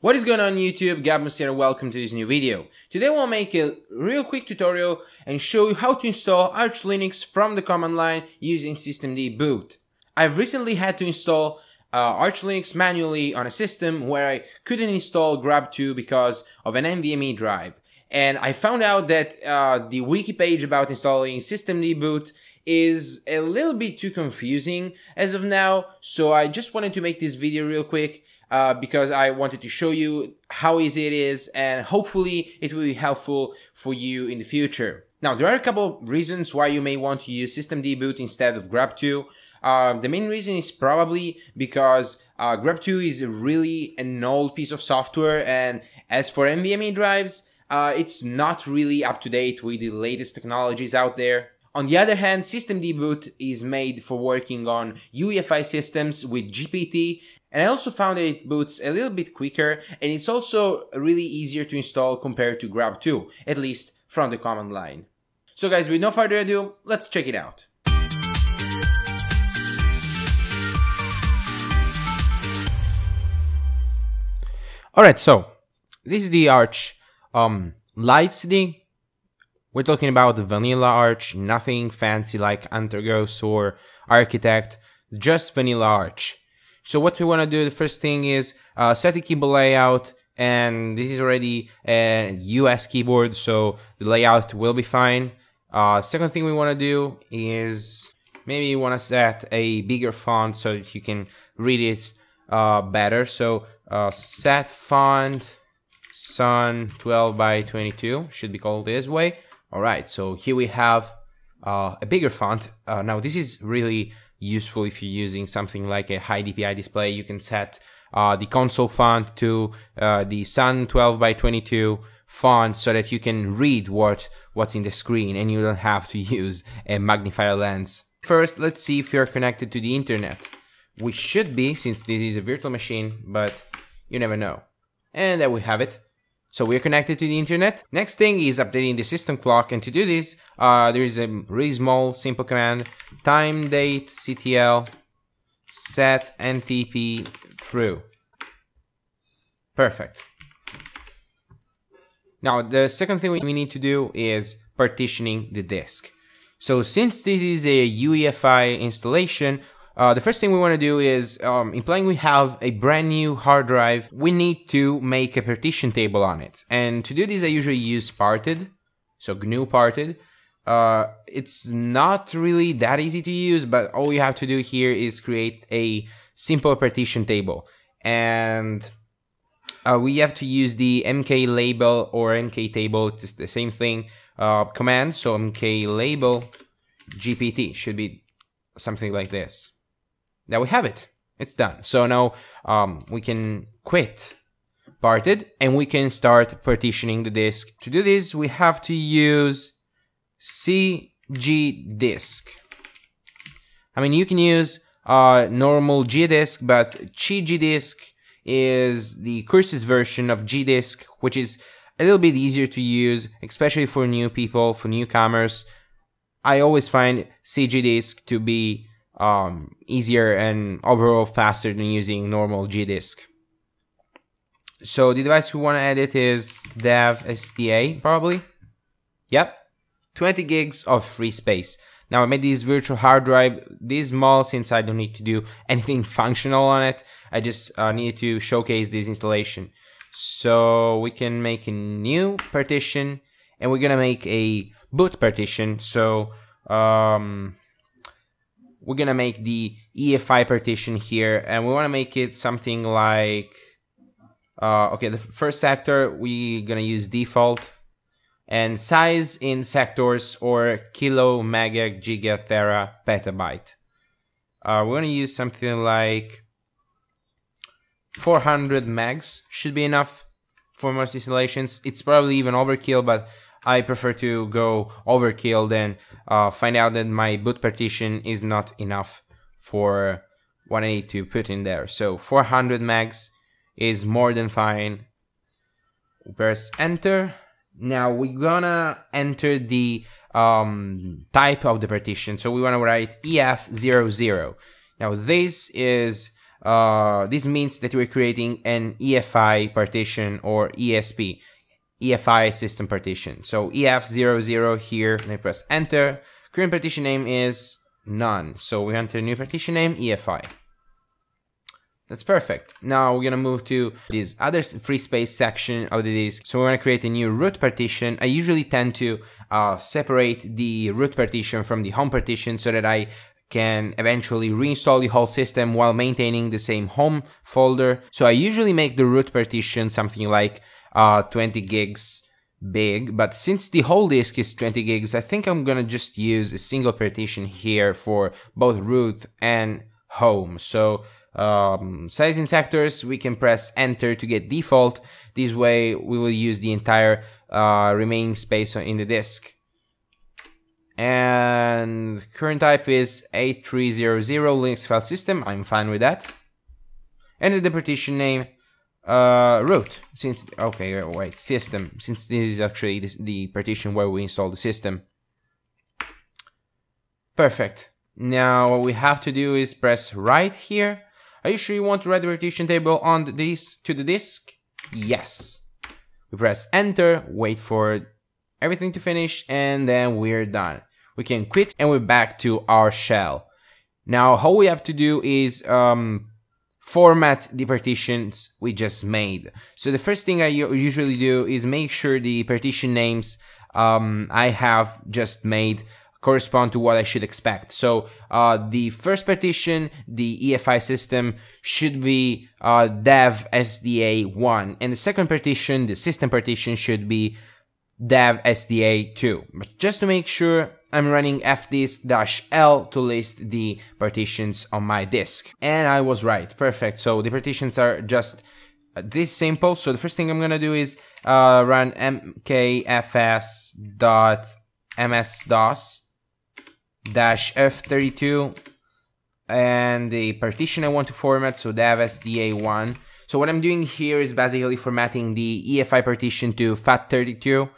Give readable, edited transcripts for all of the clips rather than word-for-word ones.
What is going on YouTube? Gabmus here, welcome to this new video. Today we'll make a real quick tutorial and show you how to install Arch Linux from the command line using systemd-boot. I've recently had to install Arch Linux manually on a system where I couldn't install Grub2 because of an NVMe drive. And I found out that the wiki page about installing systemd-boot is a little bit too confusing as of now, so I just wanted to make this video real quick because I wanted to show you how easy it is, and hopefully it will be helpful for you in the future. Now, there are a couple of reasons why you may want to use systemd-boot instead of Grub2. The main reason is probably because Grub2 is really an old piece of software, and as for NVMe drives, it's not really up to date with the latest technologies out there. On the other hand, systemd-boot is made for working on UEFI systems with GPT, and I also found that it boots a little bit quicker, and it's also really easier to install compared to Grub2, at least from the command line. So guys, with no further ado, let's check it out. Alright, so this is the Arch live CD. We're talking about the vanilla Arch, nothing fancy like Antergos or Architect, just vanilla Arch. So what we want to do, the first thing is set the keyboard layout, and this is already a US keyboard, so the layout will be fine. Second thing we want to do is maybe you want to set a bigger font so that you can read it better. So set font sun 12 by 22 should be called this way. All right, so here we have a bigger font. Now this is really useful if you're using something like a high DPI display. You can set the console font to the Sun 12 by 22 font so that you can read what's in the screen and you don't have to use a magnifier lens. First, let's see if you're connected to the internet. We should be, since this is a virtual machine, but you never know. And there we have it. So we're connected to the internet. Next thing is updating the system clock, and to do this, there is a really small, simple command: timedatectl set ntp true. Perfect. Now the second thing we need to do is partitioning the disk. So since this is a UEFI installation, the first thing we want to do is, implying we have a brand new hard drive, we need to make a partition table on it. And to do this, I usually use parted, so GNU parted. It's not really that easy to use, but all you have to do here is create a simple partition table. And we have to use the mk label or mk table, it's the same thing, command. So mk label GPT should be something like this. Now we have it, it's done. So now we can quit parted and we can start partitioning the disk. To do this, we have to use CGDisk. I mean, you can use normal GDisk, but CGDisk is the curses version of GDisk, which is a little bit easier to use, especially for new people, for newcomers. I always find CGDisk to be easier and overall faster than using normal GDisk. So the device we want to edit is dev STA, probably. Yep, 20 gigs of free space. Now I made this virtual hard drive this small since I don't need to do anything functional on it. I just need to showcase this installation. So we can make a new partition, and we're gonna make a boot partition. So we're gonna make the EFI partition here, and we want to make it something like okay, the first sector we're gonna use default, and size in sectors or kilo, mega, giga, tera, petabyte. We're gonna use something like 400 megs should be enough for most installations. It's probably even overkill, but I prefer to go overkill than find out that my boot partition is not enough for what I need to put in there. So 400 megs is more than fine. Press enter. Now we're gonna enter the type of the partition. So we wanna write EF00. Now this is This means that we're creating an EFI partition or ESP, EFI system partition. So EF00 here, and I press enter. Current partition name is none. So we enter a new partition name, EFI. That's perfect. Now we're gonna move to this other free space section of the disk. So we wanna create a new root partition. I usually tend to separate the root partition from the home partition so that I can eventually reinstall the whole system while maintaining the same home folder. So I usually make the root partition something like 20 gigs big, but since the whole disk is 20 gigs, I think I'm gonna just use a single partition here for both root and home. So sizing sectors, we can press enter to get default. This way we will use the entire remaining space in the disk. And current type is 8300 Linux file system. I'm fine with that. And the partition name root, since, okay, wait, system, since this is actually the partition where we install the system. Perfect. Now what we have to do is press write here. Are you sure you want to write the partition table on this to the disk? Yes. We press enter, wait for everything to finish, and then we're done. We can quit and we're back to our shell. Now all we have to do is format the partitions we just made. So the first thing I usually do is make sure the partition names I have just made correspond to what I should expect. So the first partition, the EFI system, should be dev SDA1, and the second partition, the system partition, should be dev SDA2. But just to make sure, I'm running fdisk-l to list the partitions on my disk. And I was right, perfect. So the partitions are just this simple. So the first thing I'm gonna do is run mkfs.msdos -f32 and the partition I want to format, so dev SDA1. So what I'm doing here is basically formatting the EFI partition to FAT32,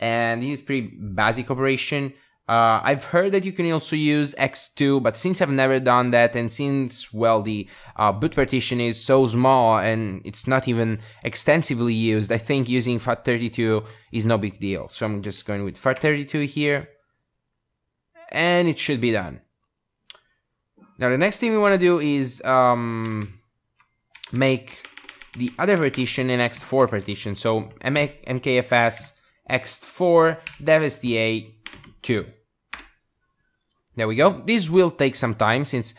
and this is pretty basic operation. I've heard that you can also use ext2, but since I've never done that, and since, well, the boot partition is so small and it's not even extensively used, I think using FAT32 is no big deal. So I'm just going with FAT32 here, and it should be done. Now the next thing we want to do is make the other partition an ext4 partition. So mkfs ext4 dev sda2. There we go. This will take some time, since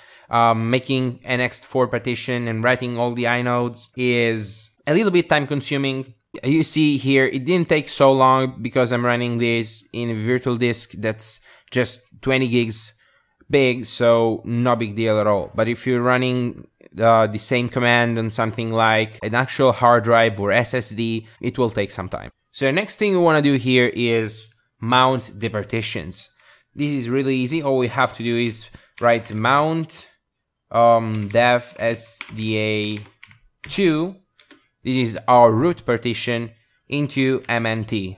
making an ext4 partition and writing all the inodes is a little bit time consuming. You see here, it didn't take so long because I'm running this in a virtual disk that's just 20 gigs big, so no big deal at all. But if you're running the same command on something like an actual hard drive or SSD, it will take some time. So the next thing we want to do here is mount the partitions. This is really easy. All we have to do is write mount dev sda2, this is our root partition, into mnt.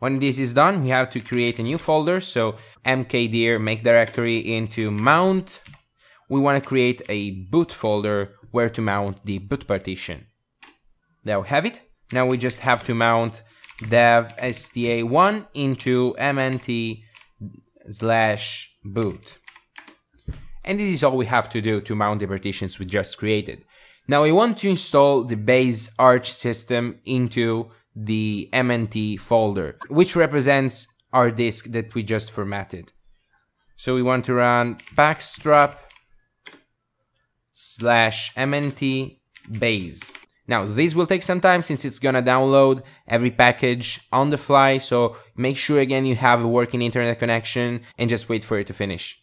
When this is done, we have to create a new folder, so mkdir make directory into mount. We want to create a boot folder where to mount the boot partition. There we have it. Now we just have to mount dev sda1 into mnt/boot. And this is all we have to do to mount the partitions we just created. Now we want to install the base arch system into the mnt folder, which represents our disk that we just formatted. So we want to run pacstrap /mnt base. Now this will take some time, since it's gonna download every package on the fly, so make sure again you have a working internet connection and just wait for it to finish.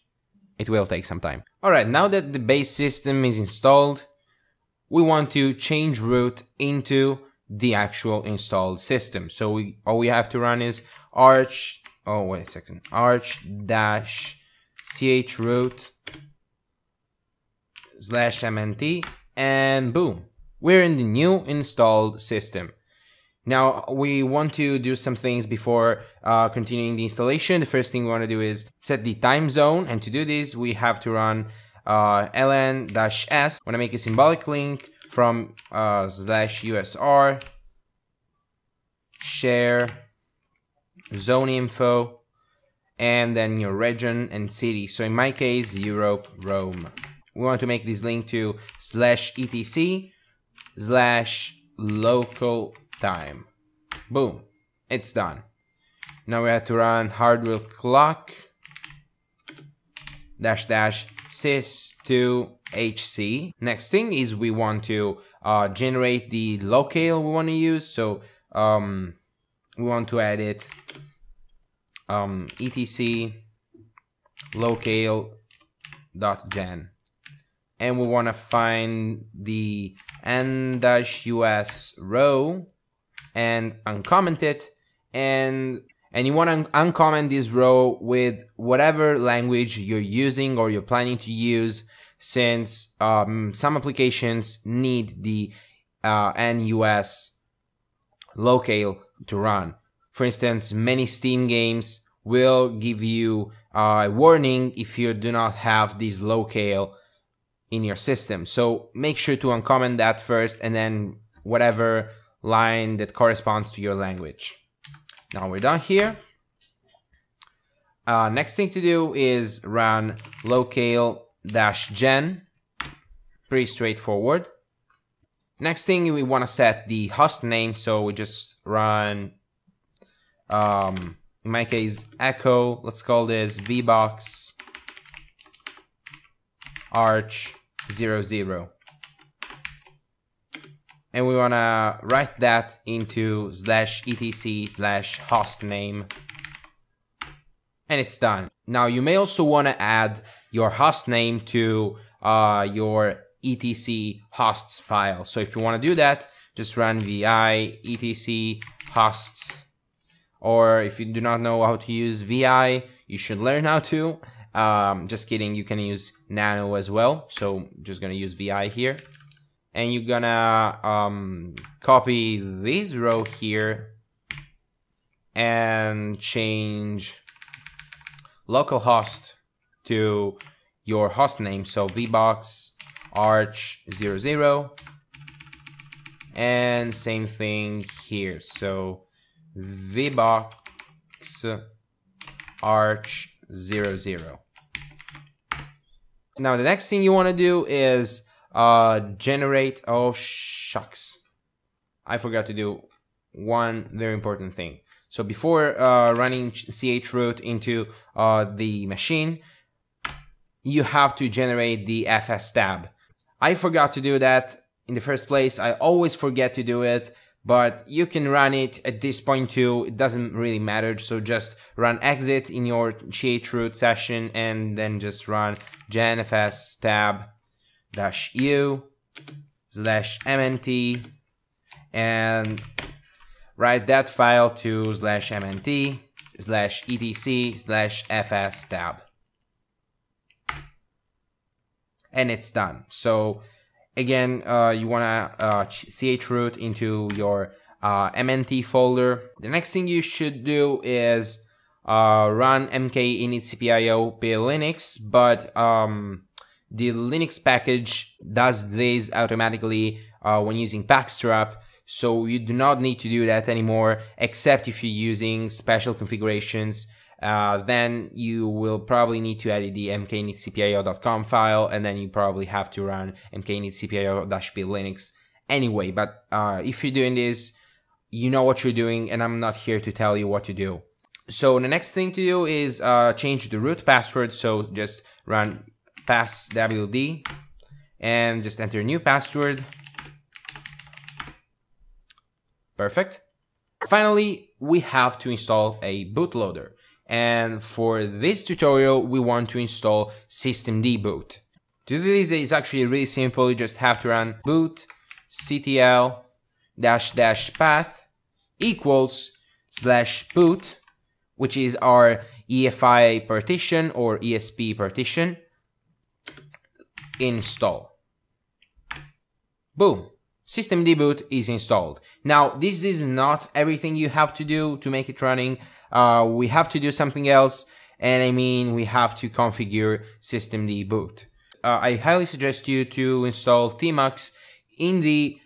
It will take some time. Alright, now that the base system is installed, we want to change root into the actual installed system. So all we have to run is arch, oh wait a second, arch-chroot /mnt, and boom, we're in the new installed system. Now we want to do some things before continuing the installation. The first thing we want to do is set the time zone, and to do this we have to run ln-s, want to make a symbolic link from /usr share zone info and then your region and city. So in my case, Europe, Rome. We want to make this link to /etc/local time. Boom, it's done. Now we have to run hardware clock -- sys2hc. Next thing is we want to generate the locale we want to use. So we want to edit etc locale.gen, and we want to find the n-us row and uncomment it, and you want to uncomment this row with whatever language you're using or you're planning to use, since some applications need the NUS locale to run. For instance, many Steam games will give you a warning if you do not have this locale in your system. So make sure to uncomment that first and then whatever line that corresponds to your language. Now we're done here. Next thing to do is run locale-gen. Pretty straightforward. Next thing, we want to set the host name, so we just run, in my case, echo, let's call this vbox arch 00. And we want to write that into /etc/hostname. And it's done. Now you may also want to add your host name to your etc hosts file. So if you want to do that, just run vi etc hosts. Or if you do not know how to use vi, you should learn how to. Just kidding, you can use nano as well. So just going to use vi here. And you're gonna copy this row here and change localhost to your host name, so vbox arch 00, and same thing here, so vbox arch 00. Now the next thing you want to do is generate, oh shucks, I forgot to do one very important thing. So before running chroot into the machine, you have to generate the FS tab. I forgot to do that in the first place. I always forget to do it, but you can run it at this point too. It doesn't really matter. So just run exit in your chroot session and then just run genfs tab -u/mnt and write that file to /mnt/etc/fs tab, and it's done. So again, you wanna chroot into your mnt folder. The next thing you should do is run mk-init-cpio pl-linux, but the Linux package does this automatically when using pacstrap, so you do not need to do that anymore, except if you're using special configurations. Then you will probably need to edit the mknitcpio.com file, and then you probably have to run mknitcpio-plinux anyway. But if you're doing this, you know what you're doing, and I'm not here to tell you what to do. So the next thing to do is change the root password, so just run passwd and just enter a new password. Perfect. Finally, we have to install a bootloader, and for this tutorial we want to install systemd-boot. To do this is actually really simple. You just have to run bootctl --path equals /boot, which is our EFI partition or ESP partition, install. Boom, systemd-boot is installed. Now this is not everything you have to do to make it running. We have to do something else, and I mean we have to configure systemd-boot. I highly suggest you to install tmux in the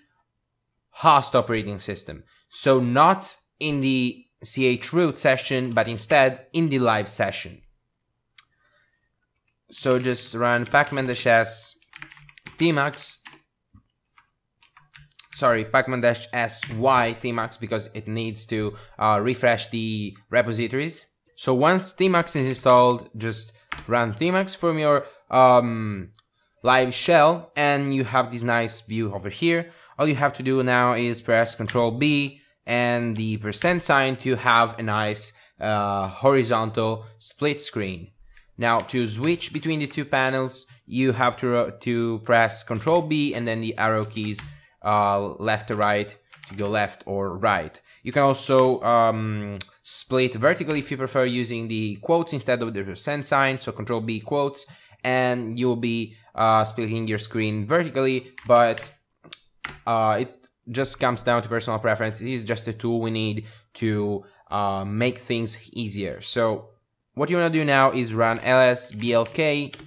host operating system. So not in the chroot session, but instead in the live session. So just run pacman-s tmux, sorry, pacman-sy tmux, because it needs to refresh the repositories. So once tmux is installed, just run tmux from your live shell, and you have this nice view over here. All you have to do now is press Ctrl B and the %, to have a nice horizontal split screen. Now to switch between the two panels, you have to press Ctrl B and then the arrow keys left to right to go left or right. You can also split vertically if you prefer, using the quotes instead of the %. So Ctrl B quotes, and you'll be splitting your screen vertically, but it just comes down to personal preference. It is just a tool we need to make things easier. So what you want to do now is run ls blk-f.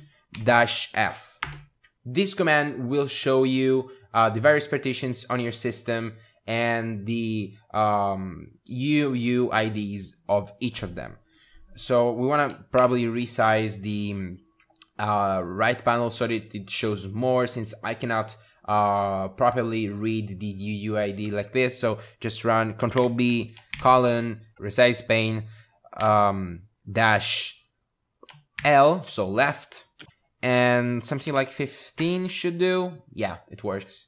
This command will show you the various partitions on your system and the UUIDs of each of them. So we want to probably resize the right panel so that it shows more, since I cannot properly read the UUID like this. So just run Ctrl B : resize pane -L, so left, and something like 15 should do. Yeah, it works,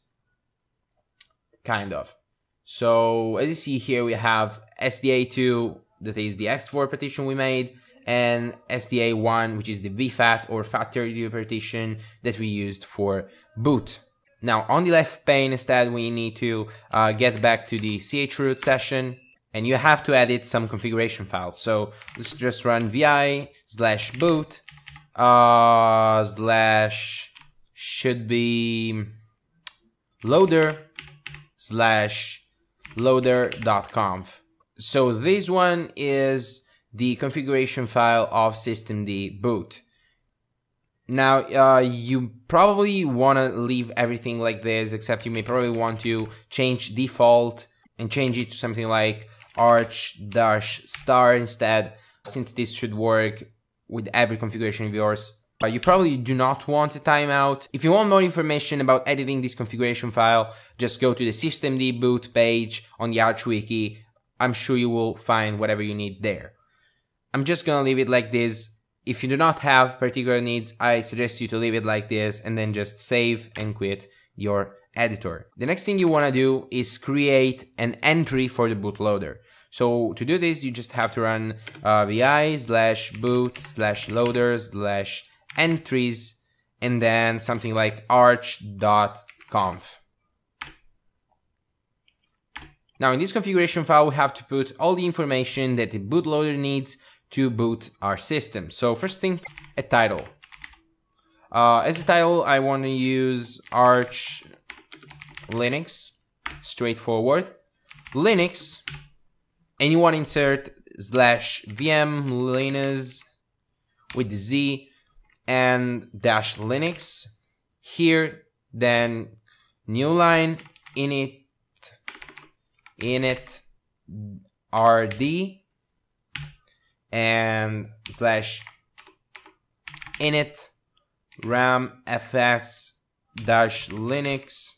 kind of. So as you see here, we have SDA2, that is the ext4 partition we made, and SDA1, which is the VFAT or FAT32 partition that we used for boot. Now on the left pane instead, we need to get back to the chroot session, and you have to edit some configuration files. So let's just run vi /boot / should be loader /loader.conf. So this one is the configuration file of systemd-boot. Now you probably want to leave everything like this, except you may probably want to change default and change it to something like arch-star instead, since this should work with every configuration of yours. You probably do not want a timeout. If you want more information about editing this configuration file, just go to the systemd-boot page on the ArchWiki. I'm sure you will find whatever you need there. I'm just gonna leave it like this. If you do not have particular needs, I suggest you to leave it like this and then just save and quit your editor. The next thing you wanna do is create an entry for the bootloader. So to do this, you just have to run vi /boot /loader /entries, and then something like arch.conf. Now in this configuration file, we have to put all the information that the bootloader needs to boot our system. So first thing, a title. As a title, I want to use Arch Linux, straightforward, Linux, and you want to insert /vmlinuz with the Z and -Linux here, then new line, init rd and /initramfs -Linux.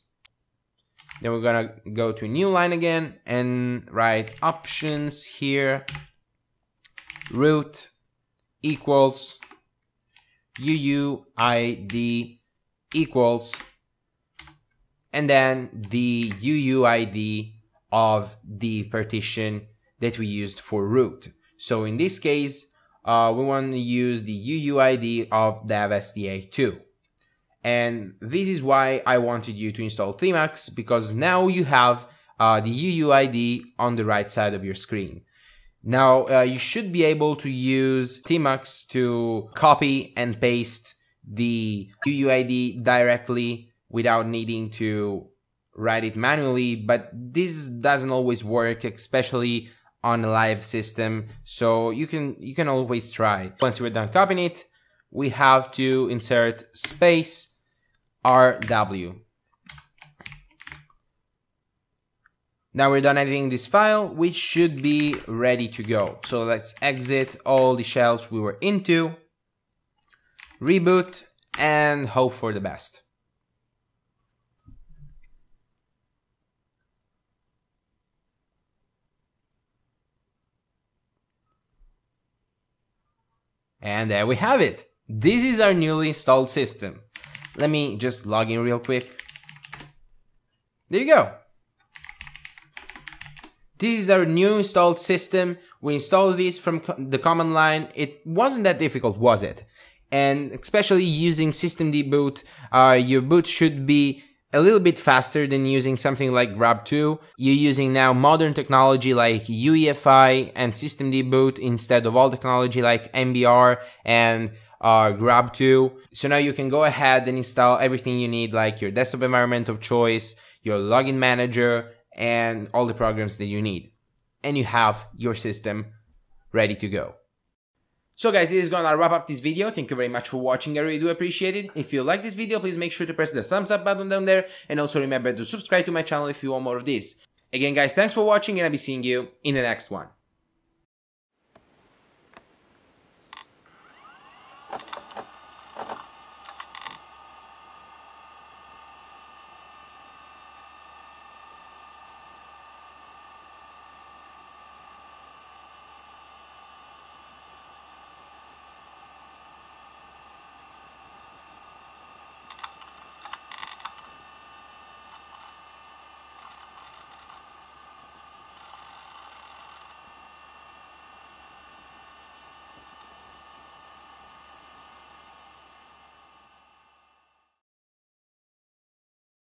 Then we're gonna go to new line again and write options here, root equals UUID equals, and then the UUID of the partition that we used for root. So in this case, we want to use the UUID of dev SDA2. And this is why I wanted you to install tmux, because now you have the UUID on the right side of your screen. Now you should be able to use tmux to copy and paste the UUID directly without needing to write it manually, but this doesn't always work, especially on a live system, so you can always try. Once you are done copying it, we have to insert space RW. Now we're done editing this file, which should be ready to go. So let's exit all the shells we were into, reboot, and hope for the best. And there we have it. This is our newly installed system. Let me just log in real quick. There you go. This is our new installed system. We installed this from the command line. It wasn't that difficult, was it? And especially using systemd-boot, your boot should be a little bit faster than using something like Grub2. You're using now modern technology like UEFI and systemd-boot instead of old technology like MBR and Grub2. So now you can go ahead and install everything you need, like your desktop environment of choice, your login manager, and all the programs that you need. And you have your system ready to go. So guys, this is gonna wrap up this video. Thank you very much for watching. I really do appreciate it. If you like this video, please make sure to press the thumbs up button down there, and also remember to subscribe to my channel if you want more of this. Again guys, thanks for watching, and I'll be seeing you in the next one.